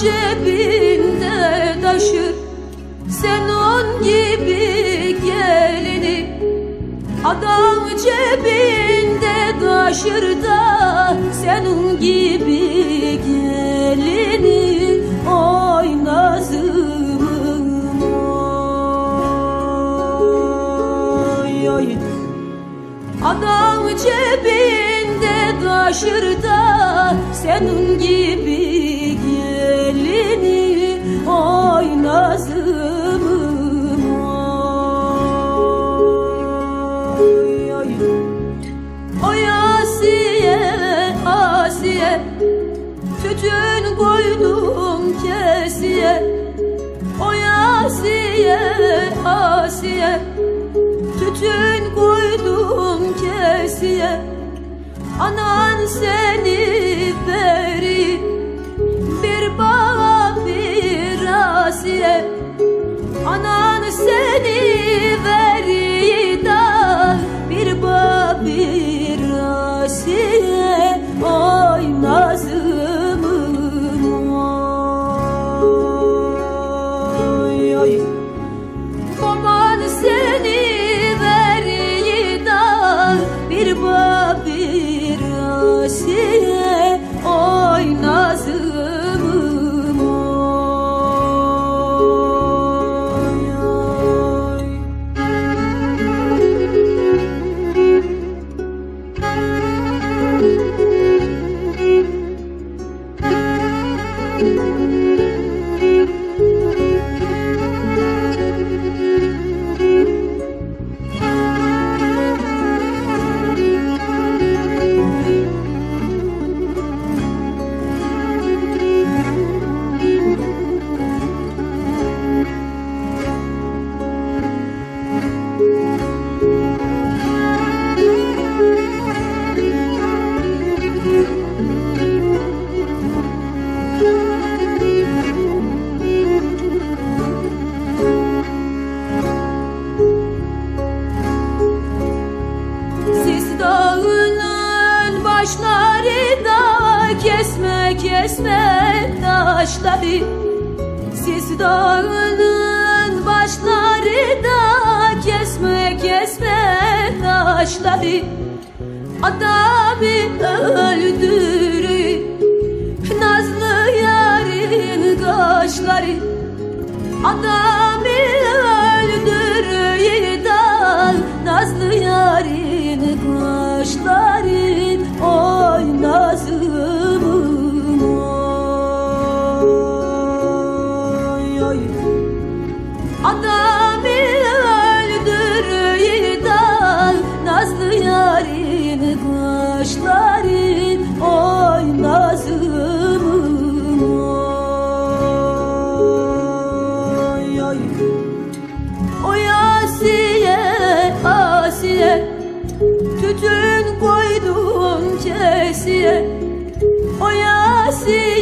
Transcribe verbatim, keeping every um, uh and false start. cebinde taşır. Sen on gibi gelini adam cebinde taşır da senin gibi gelini. Oy nazımım oy, oy. Adam cebinde taşır da senin gibi gelini. Oy nazımım oy, oy. Oy Asiye, Asiye, tütün koydum kesiye. Oy Asiye, Asiye, tütün koydum kesiye. Anan seni beri bir bağa bir Asiye. Anan seni veri da bir bağa bir Asiye. Oy nazımım oy, oy. Baban seni veri da bir bağa bir Asiye. Oy nazımım. Taşları da kesme kesme taşları. Siz dağının başları da kesme kesme taşları. Adamı öldürür nazlı yarın kaşları. Adamı öldürür da nazlı yarın kaşları. Oy nazımım oy, oy. Adamı öldürür da nazlı yarın kaşların. Oy nazımım oy, oy. Oy Asiye, Asiye, tütün koydum kesiye. Oy Asiye.